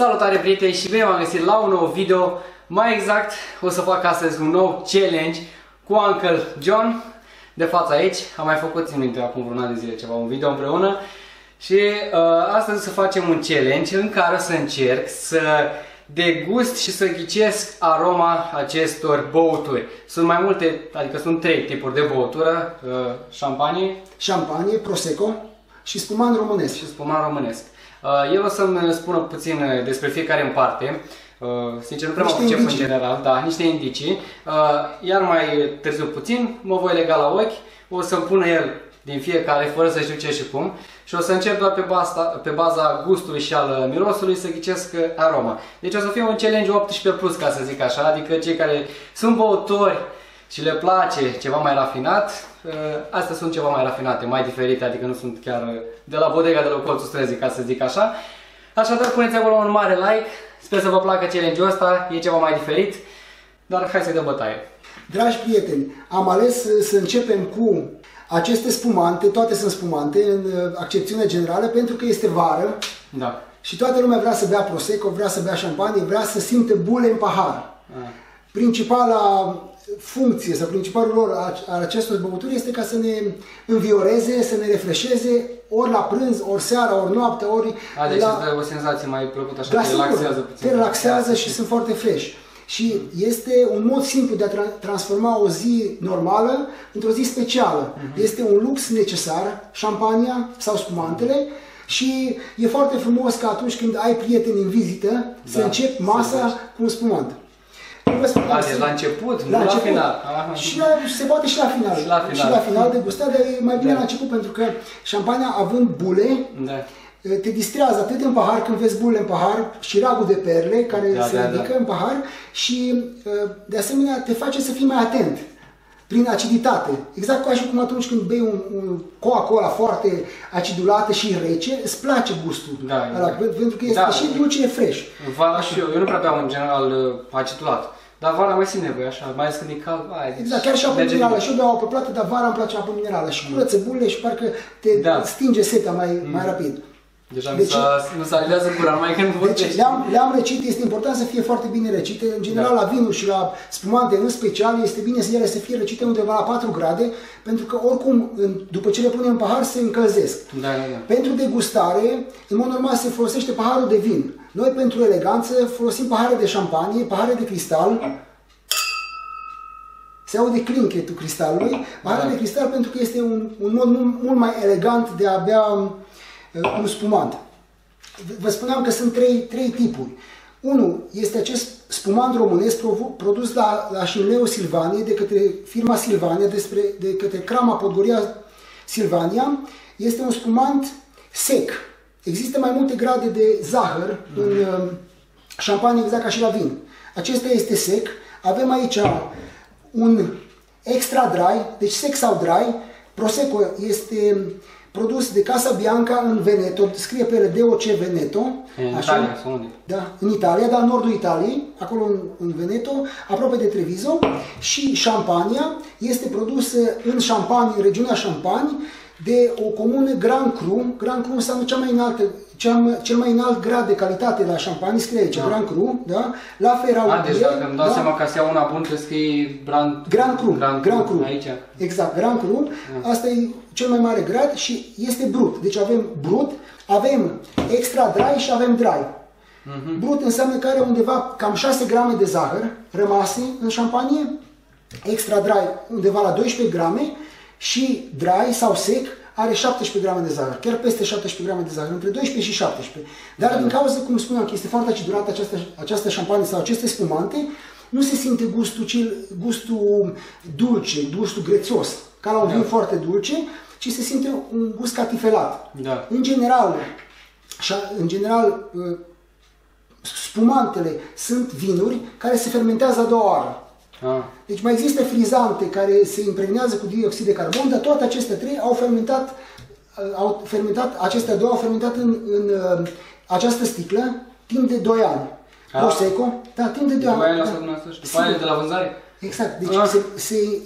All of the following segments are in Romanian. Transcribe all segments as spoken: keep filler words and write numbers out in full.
Salutare prieteni și bine v-am găsit la un nou video. Mai exact o să fac astăzi un nou challenge cu Uncle John de față aici. Am mai făcut, țin minte, acum vreun an de zile ceva, un video împreună. Și uh, astăzi o să facem un challenge în care o să încerc să degust și să ghicesc aroma acestor băuturi. Sunt mai multe, adică sunt trei tipuri de băutură. Uh, șampanie, șampanie, Prosecco și spuman românesc. Și spuman românesc. El o să-mi spună puțin despre fiecare în parte, sincer nu prea mă pricep în general, da, niște indicii, iar mai târziu puțin mă voi lega la ochi, o să-mi pună el din fiecare fără să știu ce și cum și o să încep doar pe baza, pe baza gustului și al mirosului să ghicesc aroma. Deci o să fie un challenge optsprezece plus, ca să zic așa, adică cei care sunt băutori și le place ceva mai rafinat, astea sunt ceva mai rafinate, mai diferite, adică nu sunt chiar de la bodega de la colțul străzii, ca să zic așa. Așadar, puneți acolo un mare like, sper să vă placă challenge-ul ăsta, e ceva mai diferit, dar hai să-i dăm bătaie. Dragi prieteni, am ales să începem cu aceste spumante, toate sunt spumante, în accepțiune generală, pentru că este vară, da. Și toată lumea vrea să bea Prosecco, vrea să bea șampanie, vrea să simte bule în pahar. A. Principala funcție sau principalul lor al acestor băuturi este ca să ne învioreze, să ne refreșeze ori la prânz, ori seara, ori noapte, ori... A, deci la... o senzație mai plăcută, așa, da, te relaxează puțin. Te relaxează și sunt foarte fresh. Și este un mod simplu de a tra transforma o zi normală într-o zi specială. Uh-huh. Este un lux necesar, șampania sau spumantele, și e foarte frumos că atunci când ai prieteni în vizită, da, să începi masa să cu un spumant. A, deci la început, nu la, la final. Aha. Și la, se poate și la final. Și la final, și la final degustat, dar e mai bine, da, la început, pentru că șampania, având bule, da, te distrează atât în pahar, când vezi bule în pahar, și ragul de perle care, da, se, da, ridică, da, în pahar, și de asemenea te face să fii mai atent prin aciditate. Exact ca și cum atunci când bei un, un Coca-Cola foarte acidulată și rece, îți place gustul, da, ala, pentru că este, da, și dulce, e fresh. Vara și eu, eu nu prea beau în general acidulat. Dar vara mai simt nevoie, așa, mai ales când e cald, ai, deci exact, chiar și apă minerală, și eu beau apă plată, dar vara îmi place apă minerală și curăță bulele și parcă te, da, stinge setea mai, mm. mai rapid. Deja deci, nu se alilează gura, mai când vorbești. Deci le-am le recit, este important să fie foarte bine recite. În general, da, la vinuri și la spumante, în special, este bine să ele să fie recite undeva la patru grade, pentru că oricum, după ce le punem în pahar, se încălzesc. Da, da, da. Pentru degustare, în mod normal, se folosește paharul de vin. Noi, pentru eleganță, folosim pahare de șampanie, pahare de cristal. Se aude clinchetul cristalului. Pahare, da, de cristal, pentru că este un, un mod mult, mult mai elegant de a bea un spumant. Vă spuneam că sunt trei, trei tipuri. Unul este acest spumant românesc produs la, la Șinleu Silvanie, de către firma Silvania, despre, de către Crama Podgoria Silvania. Este un spumant sec. Există mai multe grade de zahăr mm. în șampanie, exact ca și la vin. Acesta este sec. Avem aici un extra dry, deci sec sau dry. Prosecco este produs de Casa Bianca în Veneto, scrie pe ele D O C Veneto. În așa, Italia, unde? Da, în Italia, dar în nordul Italiei, acolo în, în Veneto, aproape de Treviso. Și șampania este produsă în Champagne, în regiunea Champagne, de o comună Grand Cru. Grand Cru înseamnă cea mai înaltă, cea, cel mai înalt grad de calitate la Champagne, scrie aici, da, Grand Cru, da? La Ferrari. A, deci dacă îmi dau, da, seama că se ia una bună, trebuie să scrie Grand... Grand Cru. Grand Cru. Grand Cru. Aici. Exact, Grand Cru. Da. Asta e cel mai mare grad și este brut. Deci avem brut, avem extra dry și avem dry. Mm-hmm. Brut înseamnă că are undeva cam șase grame de zahăr rămase în șampanie, extra dry undeva la doisprezece grame, și dry sau sec are șaptesprezece grame de zahăr, chiar peste șaptesprezece grame de zahăr, între doisprezece și șaptesprezece. Dar, da, din cauza, cum spuneam, că este foarte acidurată această, această șampanie sau aceste spumante, nu se simte gustul, cel, gustul dulce, gustul grețos, ca la un, da, vin foarte dulce, ci se simte un gust catifelat. Da. În general, în general, spumantele sunt vinuri care se fermentează a doua oară. Ah. Deci mai există frizante care se impregnează cu dioxid de carbon, dar toate aceste trei au fermentat, au fermentat acestea două au fermentat în, în această sticlă timp de doi ani. Ah. Prosecco, da, timp de doi ani. Da. După de la vânzare? Exact, deci ah. se, se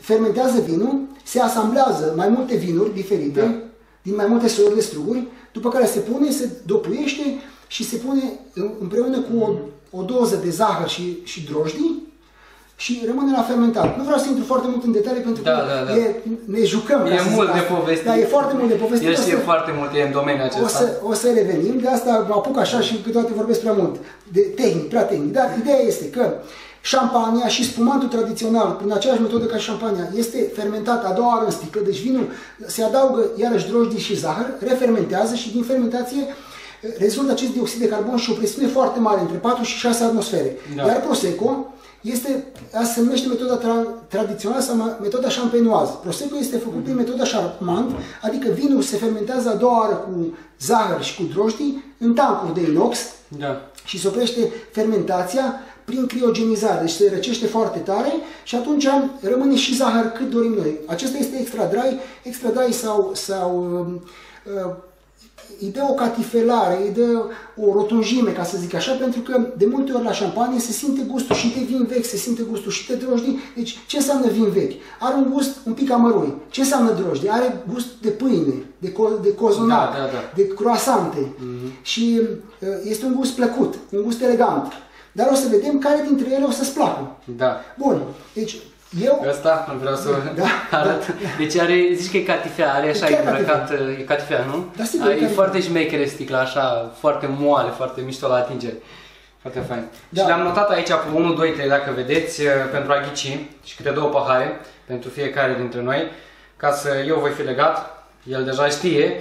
fermentează vinul, se asamblează mai multe vinuri diferite, da, din mai multe soiuri de struguri, după care se pune, se dopuiește și se pune împreună cu o, o doză de zahăr și, și drojdii și rămâne la fermentat. Nu vreau să intru foarte mult în detalii pentru da, că da, da. E, ne jucăm. E mult asta. de povestit. Da, e foarte mult de povestit. El știe foarte mult, e în domeniul acesta. O să, o să revenim, de asta mă apuc așa și câteodată vorbesc prea mult. De tehnic, prea tehnic. Dar ideea este că șampania și spumantul tradițional, prin aceeași metodă ca și șampania, este fermentat a doua oară în sticlă, deci vinul se adaugă iarăși drojdii și zahăr, refermentează și din fermentație rezultă acest dioxid de carbon și o presiune foarte mare, între patru și șase atmosfere. Da. Iar Prosecco este, asta se numește metoda tra tradițională sau metoda champenoază. Prosecco este făcut din metoda Charmant, adică vinul se fermentează a doua oară cu zahăr și cu drojdii în tancuri de inox da. și se oprește fermentația prin criogenizare, deci se răcește foarte tare și atunci rămâne și zahăr cât dorim noi. Acesta este extra dry, extra dry sau, sau uh, îi dă o catifelare, îi dă o rotunjime, ca să zic așa, pentru că de multe ori la șampanie se simte gustul și de vin vechi, se simte gustul și de drojdii. Deci ce înseamnă vin vechi? Are un gust un pic amărui. Ce înseamnă drojdii? Are gust de pâine, de, co de cozonac, da, da, da. de croasante mm-hmm. și uh, este un gust plăcut, un gust elegant. Dar o să vedem care dintre ele o să-ți placă. Da. Bun, deci eu... Asta vreau să da, arăt. Da, da. Deci are, zici că e catifea, are așa îmbrăcat, e catifea, nu? Da, sigur, are, e catifea. Foarte șmecheră sticla, așa, foarte moale, foarte mișto la atingere. Foarte fain. Da. Și le-am notat aici pe unu, doi, trei, dacă vedeți, pentru a ghici și câte două pahare pentru fiecare dintre noi, ca să eu voi fi legat. El deja știe,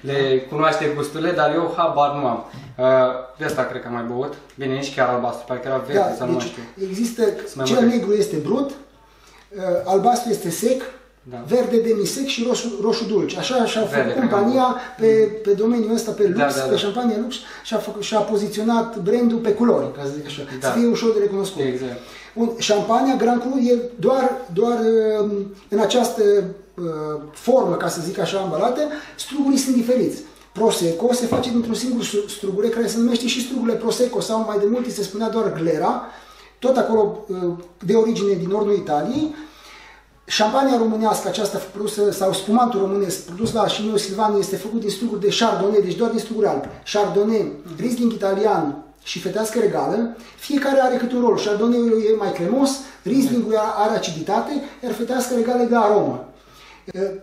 le cunoaște gusturile, dar eu habar nu am. De asta cred că am mai băut. Bine, nici chiar albastru, parcă era verde, da, sau deci nu știu. Există, cel negru este brut, albastru este sec, da. verde demisec și roșu, roșu dulce. Așa și-a făcut compania pe, pe domeniul ăsta, pe lux, da, da, da. pe șampania lux, și-a poziționat brandul pe culori, ca să zic așa, da. să fie ușor de recunoscut. Exact. Bun, șampania Grand Cru e doar, doar în această formă, ca să zic așa, ambalată, strugurii sunt diferiți. Prosecco se face dintr-un singur strugure care se numește și strugurile Prosecco sau mai de mult se spunea doar Glera, tot acolo de origine din nordul Italiei. Șampania românească aceasta produsă, sau spumantul românesc produs la Șiniu Silvania, este făcut din struguri de Chardonnay, deci doar din struguri albe. Chardonnay, Riesling italian și Fetească Regală, fiecare are câte un rol. Chardonnay-ul e mai cremos, Riesling-ul are aciditate, iar Fetească Regală e de aromă.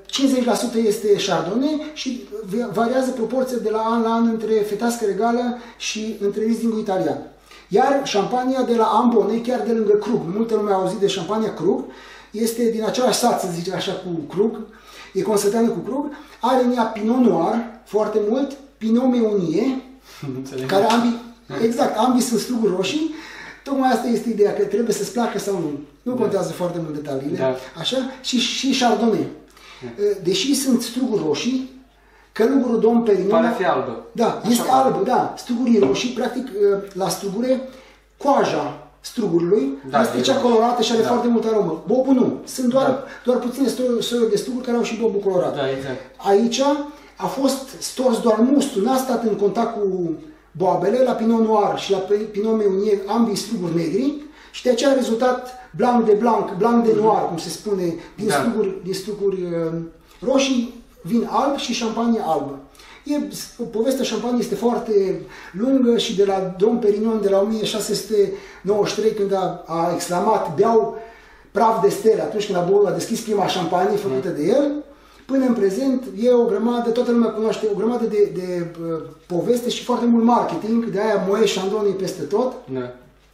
cincizeci la sută este Chardonnay și variază proporția de la an la an între Fetească Regală și între Riesling italian. Iar șampania de la Ambone, chiar de lângă Krug, multă lume a auzit de șampania Krug, este din același sat, să zic așa, cu Krug, e consăteană cu Krug, are în ea Pinot Noir, foarte mult, Pinot Meunier, care ambii, exact, ambii sunt struguri roșii. Tocmai asta este ideea, că trebuie să-ți placă sau nu. Nu contează da. foarte mult detaliile, da. așa, și, și Chardonnay. Deși sunt struguri roșii, călugurul Dom Perignon... Pare fi albă. Da, este Așa albă, da. Strugurii roșii, practic, la strugure, coaja strugurului, da, este cea colorată și are da. foarte multă aromă. Bobul nu. Sunt doar, da. doar puține soiuri de struguri care au și bobul colorat. Da, exact. Aici a fost stors doar mustul, n-a stat în contact cu boabele. La Pinot Noir și la Pinot Meunier, ambii struguri negri, și de aceea a rezultat Blanc de blanc, Blanc de Noir, cum se spune, din da. struguri, din struguri roșii, vin alb și șampanie albă. E, povestea șampaniei este foarte lungă și de la Dom Perignon, de la o mie șase sute nouăzeci și trei, când a, a exclamat "beau praf de stele", atunci când a, a deschis prima șampanie făcută da. de el, până în prezent e o grămadă, toată lumea cunoaște, o grămadă de, de uh, poveste și foarte mult marketing, de aia Moet Chandon e peste tot. Da.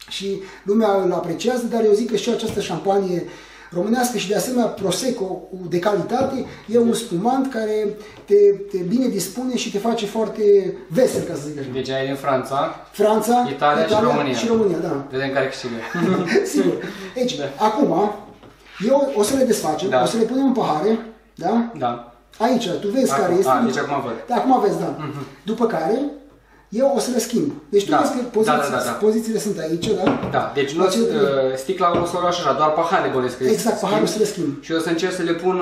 Și lumea îl apreciază, dar eu zic că și această șampanie românească și de asemenea Prosecco de calitate e un spumant care te, te bine dispune și te face foarte vesel, ca să zic așa. Deci ai în Franța, Franța Italia, Italia și România. Și România, da. Vedem care câștigă. Sigur. Deci, da. acum, eu o să le desfacem, da. o să le punem în pahare, da? Da. Aici, tu vezi acum, care este. A, deci acum văd. Da, acum vezi, da. Mm-hmm. După care... eu o să le schimb. Deci tu da. vezi că pozițiile, da, da, da, da. pozițiile sunt aici, da? Da, deci nu, sticla o să o luau așa, doar paharele golesc. Exact, paharul să le schimb. Și eu o să încerc să le pun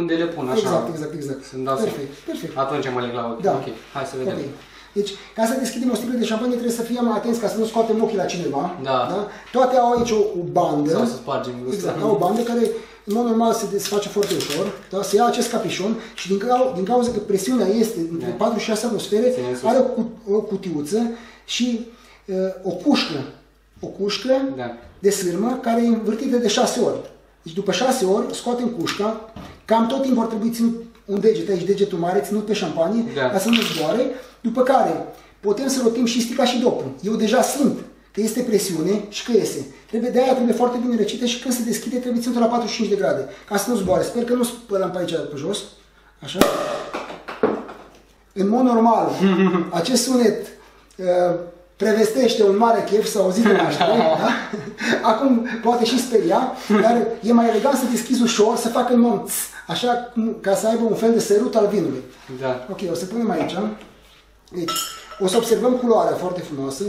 unde le pun, așa. Exact, exact, exact. Să-mi dau perfect, să... perfect. Atunci mă leg la ochi. Da. Ok, hai să vedem. Okay. Deci, ca să deschidem o sticlă de șampanie, trebuie să fim atenți ca să nu scoatem ochii la cineva. Da. da? Toate au aici o, o bandă. Sau să spargem gustul. Exact, au o bandă care în mod normal se desface foarte ușor, da? Se ia acest capișon și din, cau din cauza că presiunea este între da. patru și șase atmosfere, are o, cu o cutiuță și uh, o cușcă, o cușcă da. de sârmă care e învârtită de șase ori. Deci după șase ori scoatem cușca, cam tot timpul ar trebui ținut un deget aici, degetul mare, ținut pe șampanie, da. ca să nu zboare, după care putem să rotim și stica și dopul. Eu deja simt că este presiune și că iese. Trebuie, de aia trebuie foarte bine răcită și când se deschide trebuie ținută la patruzeci și cinci de grade, ca să nu zboare. Sper că nu spălăm pe aici pe jos. Așa. În mod normal, acest sunet uh, prevestește un mare chef sau o zi de naștere, da? Acum poate și speria, dar e mai elegant să deschizi ușor, să facă în mom, așa, ca să aibă un fel de sărut al vinului. Da. Ok, o să punem aici. Deci, o să observăm culoarea foarte frumoasă.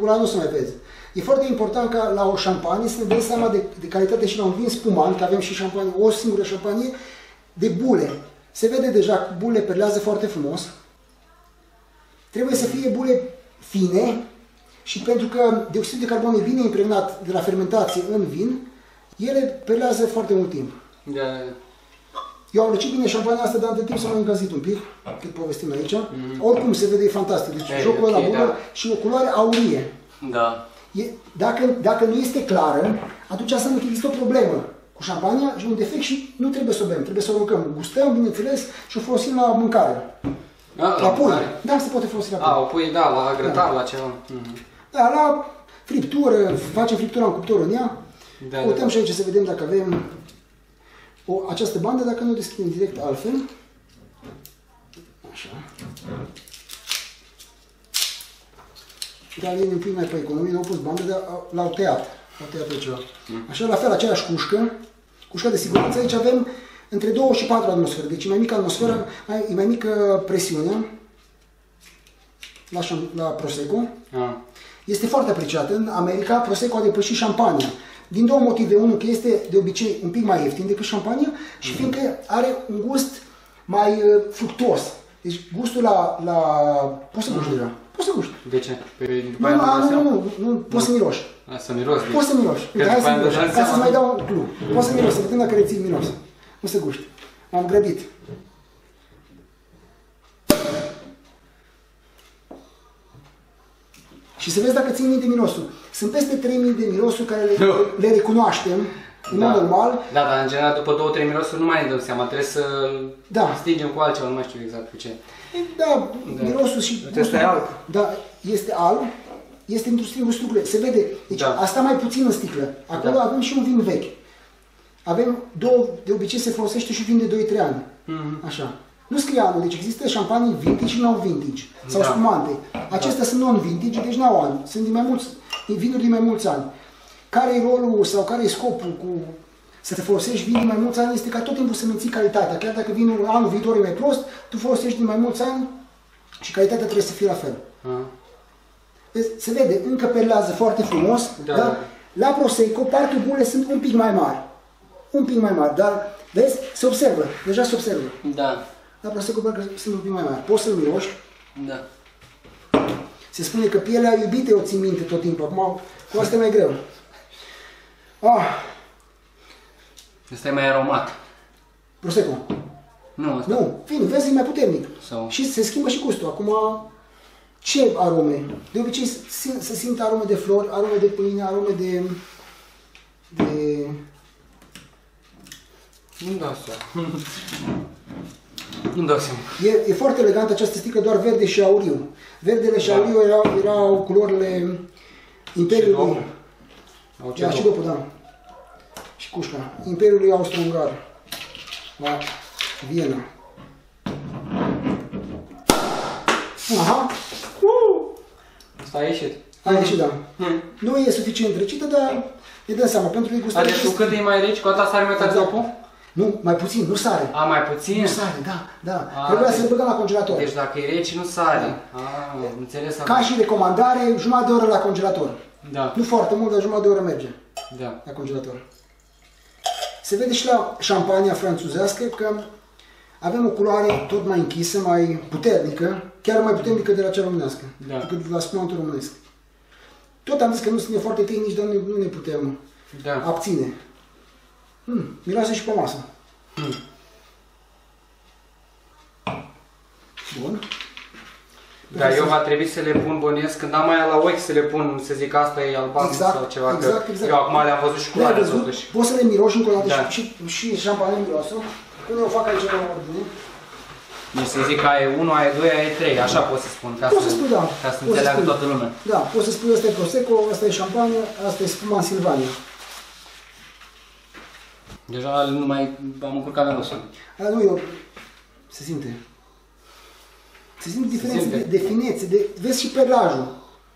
Culoarea nu se mai vezi. E foarte important ca la o șampanie să ne dăm seama de, de calitate și la un vin spumant, că avem și șampanie, o singură șampanie, de bule. Se vede deja, bule perlează foarte frumos. Trebuie să fie bule fine și pentru că dioxidul de carbon e bine impregnat de la fermentație în vin, ele perlează foarte mult timp. Da. Eu am răcit bine șampania asta, dar de timp s-a mai încălzit un pic, cât povestim aici. Mm-hmm. Oricum se vede, e fantastic. Deci hey, jocul ăla okay, bună da. și o culoare aurie. Da. E, dacă, dacă nu este clară, atunci înseamnă că există o problemă cu șampania și un defect și nu trebuie să o bem. Trebuie să o rocăm. Gustăm, bineînțeles, și o folosim la mâncare. Da, la, la pui. Da, se poate folosi la pui. A, o pui, da, la grătar, da. la ceva. Mm-hmm. Da, la friptură, facem friptura în cuptor în ea. Da, Uităm da. și aici să vedem dacă avem O, această bandă, dacă nu o deschidem direct altfel. Așa. Dar e un pic mai pe economie, nu au pus bandă, dar l-au tăiat. L-au tăiat pe ceva. Așa, la fel, aceeași cușcă. Cușca de siguranță. Aici avem între două și patru atmosfere. Deci e mai mică atmosferă, e mai mică presiunea. La, la Prosecco. A. Este foarte apreciată. În America, Prosecco a depășit șampania. Din două motive. Unul, că este de obicei un pic mai ieftin decât șampania și fiindcă are un gust mai fructuos. Deci gustul la... la... Poți să guști deja. Poți să guști. De ce? Nu, nu, nu, nu, poți să miroși. Să miroși. Poți să miroși. Hai să miroși, ca să mai dau un club. Poți să miroși, să vedem dacă reții miros. Nu să guști. M-am grăbit. Și să vezi dacă ții minte mirosul. Sunt peste trei mii de mirosuri care le, le recunoaștem, în da. mod normal. Da, dar în general după două trei mirosuri nu mai ne dăm seama, trebuie să da. stingem cu altceva, nu mai știu exact cu ce. Da, da. mirosul și gustul, este alb. Da, este alb, este industrie gusturile, se vede. Deci da. asta mai puțin în sticlă. Acolo da. avem și un vin vechi. Avem două, de obicei se folosește și vin de doi trei ani. Mm-hmm. Așa. Nu scrie anul, deci există șampanii vintage și non-vintage, sau da. spumante. Acestea da. sunt non-vintage, deci n-au ani, sunt din mai mulți, din vinuri din mai mulți ani. Care-i rolul sau care-i scopul cu să te folosești vin din mai mulți ani este ca tot timpul să menții calitatea. Chiar dacă vinul anul viitor e mai prost, tu folosești din mai mulți ani și calitatea trebuie să fie la fel. Da. Se vede, încă perlează foarte frumos, da. dar la Prosecco partea bune sunt un pic mai mari. Un pic mai mari, dar vezi, se observă, deja se observă. Da. Dar Prosecco parcă sunt un pic mai mare. Poți să-l miroși? Da. Se spune că pielea iubitei o ții minte tot timpul. Acum, cu asta e mai greu. Ah. Asta e mai aromat. Prosecco. Nu, asta... Nu, vin, vezi, e mai puternic. Sau... Și se schimbă și gustul. Acum, ce arome? De obicei se, se simt arome de flori, arome de pâine, arome de... de... Nu-mi dau asta. E, e foarte elegant această sticlă, doar verde și auriu. Verdele și da. auriu erau, erau culorile Imperiului. Da, și dopul, da. Și cușca. Imperiului Austro-Ungar. La Viena. Aha. Uh! Asta a ieșit. A ieșit, da. Hmm. Nu e suficient recită, dar ne dăm seama. Pentru degustare. Adică cu cât e mai reci, cu atât sare mai tare dopul? Nu, mai puțin, nu sare. A, mai puțin? Nu sare, da, da. A, Trebuia deci, să-l băgăm la congelator. Deci dacă e rece, nu sare. Da. A, înțeles. Ca și recomandare, jumătate de oră la congelator. Da. Nu foarte mult, dar jumătate de oră merge. Da. La congelator. Se vede și la șampania franțuzească că avem o culoare tot mai închisă, mai puternică, chiar mai puternică de la cea românească, da. decât de la spumantul românesc. Tot am zis că nu suntem foarte tehnici, dar nu ne putem da. abține. Mm, miroase și pe masă. Mm. Bun. Dar eu va trebui să le pun, bănuiesc, când am aia la ochi să le pun, să zic asta e albastru exact, sau ceva, exact, că exact. Eu acum le-am văzut și culoare totuși. Poți să le miroși încă o dată da. și, și șampanie miroasă. Când eu fac aici pe ordine. Deci să zic că aia e unu, aia e doi, aia e trei, așa da. Pot să spun, ca poți să, să, spui, da. Ca să înțeleagă toată lumea. Da, poți să spui asta e Prosecco, asta e șampanie, asta e spuma în Silvania. Deja nu mai am încurcat melosul. Aia nu, eu... se simte. Se simt diferențe de, de finețe, de, vezi și pelajul,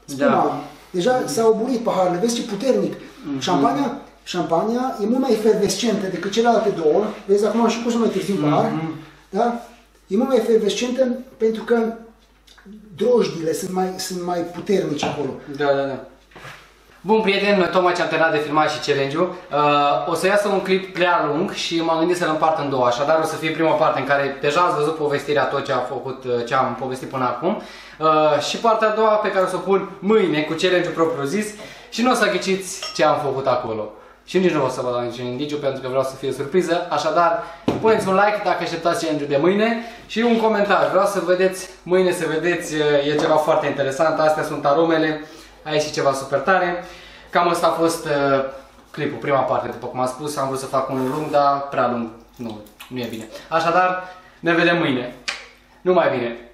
spuma, da. Deja s-au oburit paharele, vezi ce puternic. Mm-hmm. Șampania, șampania e mult mai efervescentă decât celelalte două, vezi acum și pus mai târziu în pahar, mm-hmm. da? E mult mai efervescentă pentru că drojdile sunt mai, sunt mai puternici acolo. Da, da, da. Bun, prieteni, tocmai ce am terminat de filmat și challenge-ul. Uh, o să iasă un clip prea lung și m-am gândit să-l împart în două, așadar o să fie prima parte în care deja ați văzut povestirea, tot ce am făcut, ce am povestit până acum. Uh, și partea a doua pe care o să o pun mâine cu challenge-ul propriu-zis și nu o să ghiciți ce am făcut acolo. Și nici nu o să vă dau niciun indiciu pentru că vreau să fie surpriză, așadar puneți un like dacă așteptați challenge-ul de mâine și un comentariu. Vreau să vedeți, mâine să vedeți, e ceva foarte interesant, astea sunt aromele. A ieșit ceva super tare. Cam asta a fost uh, clipul, prima parte, după cum am spus. Am vrut să fac unul lung, dar prea lung nu, nu e bine. Așadar, ne vedem mâine. Numai bine!